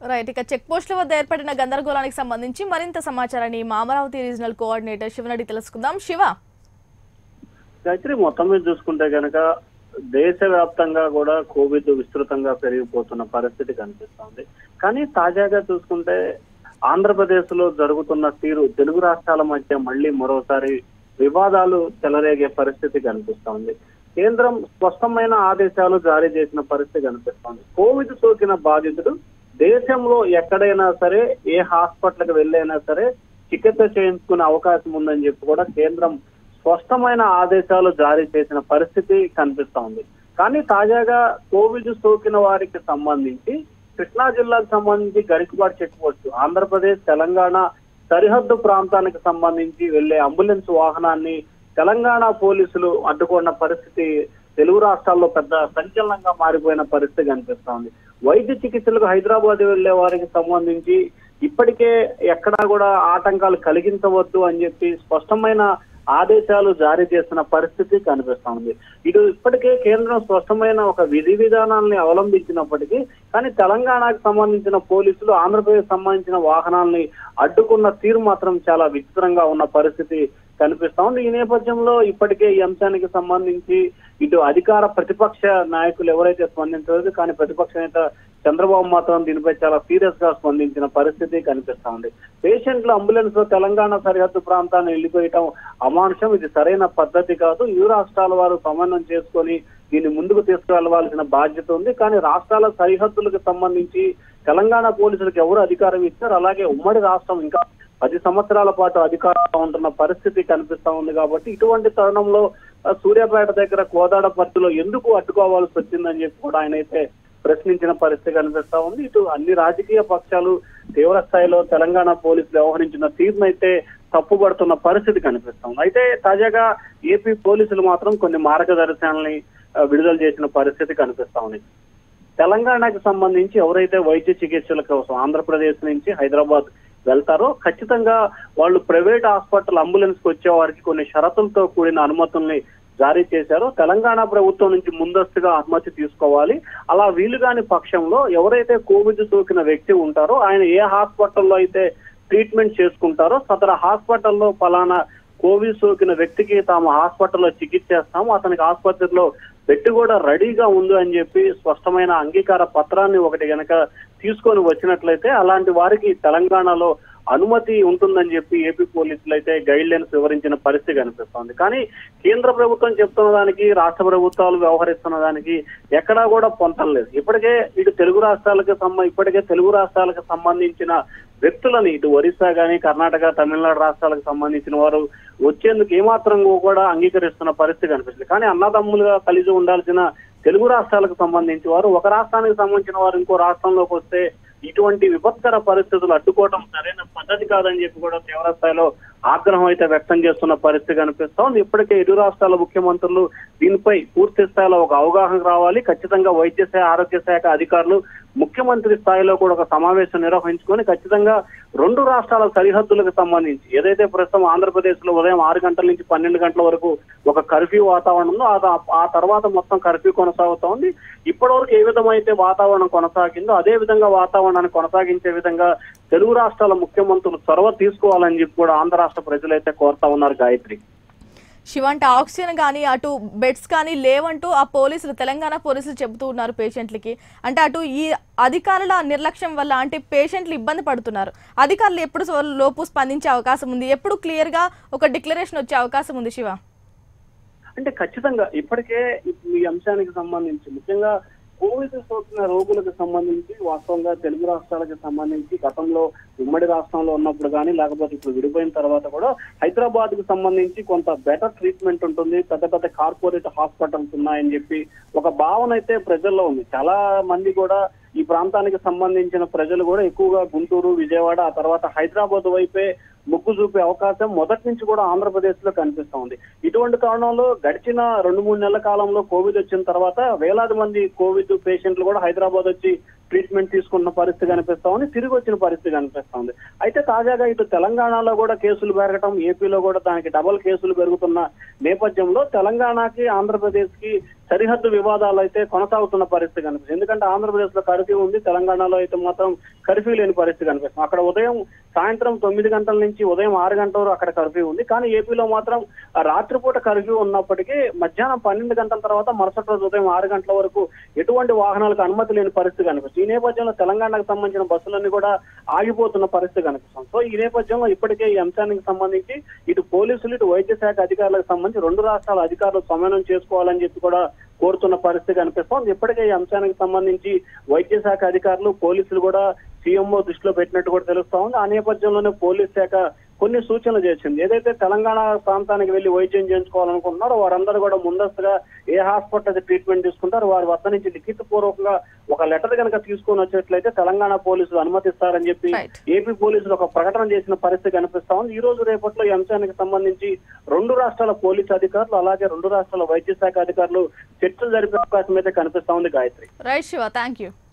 Right, a check post over there, but in a Gandargolanik Samanchi, Marinta Samacharani, Mamaravati Regional Coordinator, Shivani Teleskudam, Shiva. Gaitri Motamis Duskunda Ganaka, Desavaptanga Goda, Covid, Vistrutanga, Peripotana, Parasitic and Sunday. Kani Tajaga Duskunde, Andhra Pradeshlo, Zargutuna Tiru, Telugura Salamacha, Mali Morosari, Vivadalu, Telarege, Parasitic and Sunday. Kendram, Postamana Adesalu, Zarijana, Parasitic and Sunday. Covid Sokina Baditru. దేశంలో ఎక్కడైనా సరే ఏ హాస్పిటల్కి వెళ్ళైనా సరే చికిత్స చేయించుకునే అవకాశం ఉందని చెప్పి కూడా కేంద్రం స్పష్టమైన ఆదేశాలు జారీ చేసిన పరిస్థితి కనిపిస్తుంది. కానీ తాజాగా కోవిడ్ సోకిన వారికి సంబంధించి కృష్ణా జిల్లాకు సంబంధించి గరికపాడు చెక్ పోస్ట్ ఆంధ్రప్రదేశ్ తెలంగాణ సరిహద్దు ప్రాంతానికి సంబంధించి వెళ్ళే అంబులెన్స్ వాహనాన్ని తెలంగాణ పోలీసులు అడ్డుకున్న పరిస్థితి తెలుగు రాష్ట్రాల్లో పెద్ద సంచలనంగా మారిపోయిన పరిస్థితి కనిపిస్తుంది. వైద్య చికిత్సలకు హైదరాబాద్ వెళ్లే వారికి సంబంధించి ఇప్పటికే ఎక్కడా కూడా ఆటంకాలు కలిగించవద్దు అని చెప్పి స్పష్టమైన ఆదేశాలు జారీ చేసిన పరిస్థితి కనిపిస్తుంది. ఇది ఇప్పటికే కేంద్రం స్పష్టమైన ఒక విధి విధానాన్ని అవలంబించినప్పటికీ కానీ తెలంగాణకు సంబంధించిన పోలీసులు ఆంధ్రప్రదేశ్ సంబంధించిన వాహనాల్ని అడ్డుకున్న తీరు మాత్రం చాలా విచిత్రంగా ఉన్న పరిస్థితి కనిపిస్తుంది. ఈ నేపథ్యంలో ఇప్పటికే ఈ అంశానికి సంబంధించి ఇటు అధికార ప్రతిపక్ష నాయకులు ఎవరైతే స్పందించలేదు కానీ ప్రతిపక్ష నేత చంద్రబాబు మాత్రం దీనిపై చాలా సీరియస్ గా స్పందించిన పరిస్థితి కనిపిస్తా ఉంది. పేషెంట్లు అంబులెన్స్ లో తెలంగాణ సరిహద్దు ప్రాంతాన్ని వెళ్ళిపోయటం అమానుషం, ఇది సరైన పద్ధతి కాదు. ఇరు రాష్ట్రాల వారు సమన్వయం చేసుకొని దీన్ని ముందుకు తీసుకువెళ్లవలసిన బాధ్యత ఉంది. కానీ రాష్ట్రాల సరిహద్దులకు సంబంధించి తెలంగాణ పోలీసులకు ఎవరు అధికారం ఇచ్చారు? అలాగే ఉమ్మడి రాష్ట్రం ఇంకా 10 సంవత్సరాల పాటు అధికారంలో ఉంటున్న పరిస్థితి కనిపిస్తా ఉంది. కాబట్టి ఇటువంటి తరుణంలో సూర్యాపేట దగ్గర కోదాడ పరిధిలో ఎందుకు అడ్డుకోవాల్సి వచ్చిందని చెప్పి కూడా ఆయన అయితే ప్రశ్నించిన పరిస్థితి కనిపిస్తా ఉంది. ఇటు అన్ని రాజకీయ పక్షాలు తీవ్ర స్థాయిలో తెలంగాణ పోలీసులు వ్యవహరించిన తీరునైతే తప్పుపడుతున్న పరిస్థితి కనిపిస్తా ఉంది. అయితే తాజాగా ఏపీ పోలీసులు మాత్రం కొన్ని మార్గదర్శనాలని విడుదల చేసిన పరిస్థితి కనిపిస్తా ఉంది. తెలంగాణకు సంబంధించి ఎవరైతే వైద్య చికిత్సల కోసం ఆంధ్రప్రదేశ్ నుంచి హైదరాబాద్ వెళ్తారో ఖచ్చితంగా వాళ్ళు ప్రైవేట్ హాస్పిటల్ అంబులెన్స్ కు వచ్చే వారికి కొన్ని షరతులతో కూడిన అనుమతుల్ని జారీ చేశారు. తెలంగాణ ప్రభుత్వం నుంచి ముందస్తుగా అనుమతి తీసుకోవాలి. అలా వీలు కాని పక్షంలో ఎవరైతే కోవిడ్ సోకిన వ్యక్తి ఉంటారో ఆయన ఏ హాస్పిటల్లో అయితే ట్రీట్మెంట్ చేసుకుంటారో సదర హాస్పిటల్లో ఫలానా కోవిడ్ సోకిన వ్యక్తికి తాము హాస్పిటల్లో చికిత్స చేస్తాము, అతనికి ఆసుపత్రిలో బెడ్ కూడా రెడీగా ఉంది అని చెప్పి స్పష్టమైన అంగీకార పత్రాన్ని ఒకటి గనక తీసుకొని వచ్చినట్లయితే అలాంటి వారికి తెలంగాణలో అనుమతి ఉంటుందని చెప్పి ఏపీ పోలీసులు అయితే గైడ్ లైన్స్ వివరించిన పరిస్థితి కనిపిస్తోంది. కానీ కేంద్ర ప్రభుత్వం చెప్తున్న దానికి రాష్ట్ర ప్రభుత్వాలు వ్యవహరిస్తున్న దానికి ఎక్కడా కూడా పొంతం లేదు. ఇప్పటికే తెలుగు రాష్ట్రాలకు సంబంధించిన వ్యక్తులని ఇటు ఒరిస్సా కానీ కర్ణాటక తమిళనాడు రాష్ట్రాలకు సంబంధించిన వారు వచ్చేందుకు ఏమాత్రం కూడా అంగీకరిస్తున్న పరిస్థితి కనిపిస్తుంది. కానీ అన్నదమ్ములుగా కలిసి ఉండాల్సిన తెలుగు రాష్ట్రాలకు సంబంధించిన వారు ఒక రాష్ట్రానికి సంబంధించిన వారు ఇంకో రాష్ట్రంలోకి వస్తే ఇటువంటి విపత్కర పరిస్థితులు అడ్డుకోవడం సరైన పద్ధతి కాదని చెప్పి కూడా తీవ్ర స్థాయిలో ఆగ్రహం అయితే వ్యక్తం చేస్తున్న పరిస్థితి కనిపిస్తోంది. ఇప్పటికే ఇరు రాష్ట్రాల ముఖ్యమంత్రులు దీనిపై పూర్తి స్థాయిలో ఒక అవగాహన రావాలి. ఖచ్చితంగా వైద్య శాఖ ఆరోగ్య శాఖ అధికారులు ముఖ్యమంత్రి స్థాయిలో కూడా ఒక సమావేశం నిర్వహించుకొని ఖచ్చితంగా రెండు రాష్ట్రాల సరిహద్దులకు సంబంధించి ఏదైతే ప్రస్తుతం ఆంధ్రప్రదేశ్ లో ఉదయం 6 గంటల నుంచి 12 గంటల వరకు ఒక కర్ఫ్యూ వాతావరణం ఉందో ఆ తర్వాత మొత్తం కర్ఫ్యూ కొనసాగుతా ఉంది. ఇప్పటివరకు ఏ విధమైతే వాతావరణం కొనసాగిందో అదే విధంగా వాతావరణాన్ని కొనసాగించే విధంగా తెలుగు రాష్ట్రాల ముఖ్యమంత్రులు చొరవ తీసుకోవాలని చెప్పి కూడా ఆంధ్ర రాష్ట్ర ప్రజలైతే కోరుతా ఉన్నారు. గాయత్రి శివంట ఆక్సిజన్ కానీ అటు బెడ్స్ కానీ లేవంటూ ఆ పోలీసులు తెలంగాణ పోలీసులు చెబుతూ ఉన్నారు పేషెంట్లకి. అంటే అటు ఈ అధికారుల నిర్లక్ష్యం వల్ల అంటే పేషెంట్లు ఇబ్బంది పడుతున్నారు. అధికారులు ఎప్పుడు లోపు స్పందించే అవకాశం ఉంది? ఎప్పుడు క్లియర్ గా ఒక డిక్లరేషన్ వచ్చే అవకాశం ఉంది శివ? అంటే ఖచ్చితంగా ఇప్పటికే ఈ అంశానికి సంబంధించి ముఖ్యంగా కోవిడ్ సోకిన రోగులకు సంబంధించి వాస్తవంగా తెలుగు రాష్ట్రాలకు సంబంధించి గతంలో ఉమ్మడి రాష్ట్రంలో ఉన్నప్పుడు కానీ లేకపోతే ఇప్పుడు విడిపోయిన తర్వాత కూడా హైదరాబాద్ కు సంబంధించి కొంత బెటర్ ట్రీట్మెంట్ ఉంటుంది, పెద్ద పెద్ద కార్పొరేట్ హాస్పిటల్స్ ఉన్నాయని చెప్పి ఒక భావన అయితే ప్రజల్లో ఉంది. చాలా మంది కూడా ఈ ప్రాంతానికి సంబంధించిన ప్రజలు కూడా ఎక్కువగా గుంటూరు విజయవాడ ఆ తర్వాత హైదరాబాద్ వైపే మొగ్గు చూపే అవకాశం మొదటి నుంచి కూడా ఆంధ్రప్రదేశ్ లో కనిపిస్తా ఉంది. ఇటువంటి కారణంలో గడిచిన 2-3 నెలల కాలంలో కోవిడ్ వచ్చిన తర్వాత వేలాది మంది కోవిడ్ పేషెంట్లు కూడా హైదరాబాద్ వచ్చి ట్రీట్మెంట్ తీసుకున్న పరిస్థితి కనిపిస్తా ఉంది, తిరిగి వచ్చిన పరిస్థితి కనిపిస్తా ఉంది. అయితే తాజాగా ఇటు తెలంగాణలో కూడా కేసులు పెరగటం, ఏపీలో కూడా దానికి డబల్ కేసులు పెరుగుతున్న నేపథ్యంలో తెలంగాణకి ఆంధ్రప్రదేశ్ కి సరిహద్దు వివాదాలు అయితే కొనసాగుతున్న పరిస్థితి కనిపిస్తుంది. ఎందుకంటే ఆంధ్రప్రదేశ్ లో కర్ఫ్యూ ఉంది, తెలంగాణలో అయితే మాత్రం కర్ఫ్యూ లేని పరిస్థితి కనిపిస్తుంది. అక్కడ ఉదయం సాయంత్రం 9 గంటల నుంచి ఉదయం 6 గంటల వరకు అక్కడ కర్ఫ్యూ ఉంది. కానీ ఏపీలో మాత్రం రాత్రిపూట కర్ఫ్యూ ఉన్నప్పటికీ మధ్యాహ్నం 12 గంటల తర్వాత మరుసటి రోజు ఉదయం 6 గంటల వరకు ఎటువంటి వాహనాలకు అనుమతి లేని పరిస్థితి కనిపిస్తుంది. ఈ నేపథ్యంలో తెలంగాణకు సంబంధించిన బస్సులన్నీ కూడా ఆగిపోతున్న పరిస్థితి కనిపిస్తుంది. సో ఈ నేపథ్యంలో ఇప్పటికే ఈ అంశానికి సంబంధించి ఇటు పోలీసులు ఇటు వైద్య శాఖ అధికారులకు సంబంధించి 2 రాష్ట్రాల అధికారులు సమన్వయం చేసుకోవాలని చెప్పి కూడా కోరుతున్న పరిస్థితి కనిపిస్తోంది. ఇప్పటికే ఈ అంశానికి సంబంధించి వైద్య శాఖ అధికారులు పోలీసులు కూడా సీఎంఓ దృష్టిలో పెట్టినట్టు కూడా తెలుస్తా ఉంది. ఆ నేపథ్యంలోనే పోలీస్ శాఖ కొన్ని సూచనలు చేసింది. ఏదైతే తెలంగాణ ప్రాంతానికి వెళ్లి వైద్యం చేయించుకోవాలనుకుంటున్నారో వారందరూ కూడా ముందస్తుగా ఏ హాస్పిటల్ అయితే ట్రీట్మెంట్ తీసుకుంటారో వారి వద్ద నుంచి లిఖిత పూర్వకంగా ఒక లెటర్ కనుక తీసుకొని వచ్చేట్లయితే తెలంగాణ పోలీసులు అనుమతిస్తారని చెప్పి ఏపీ పోలీసులు ఒక ప్రకటన చేసిన పరిస్థితి కనిపిస్తా ఉంది. ఈ రోజు రేపట్లో ఈ అంశానికి సంబంధించి 2 రాష్ట్రాల పోలీసు అధికారులు అలాగే 2 రాష్ట్రాల వైద్య శాఖ అధికారులు చర్చలు జరిపే అవకాశం అయితే కనిపిస్తా ఉంది. గాయత్రి.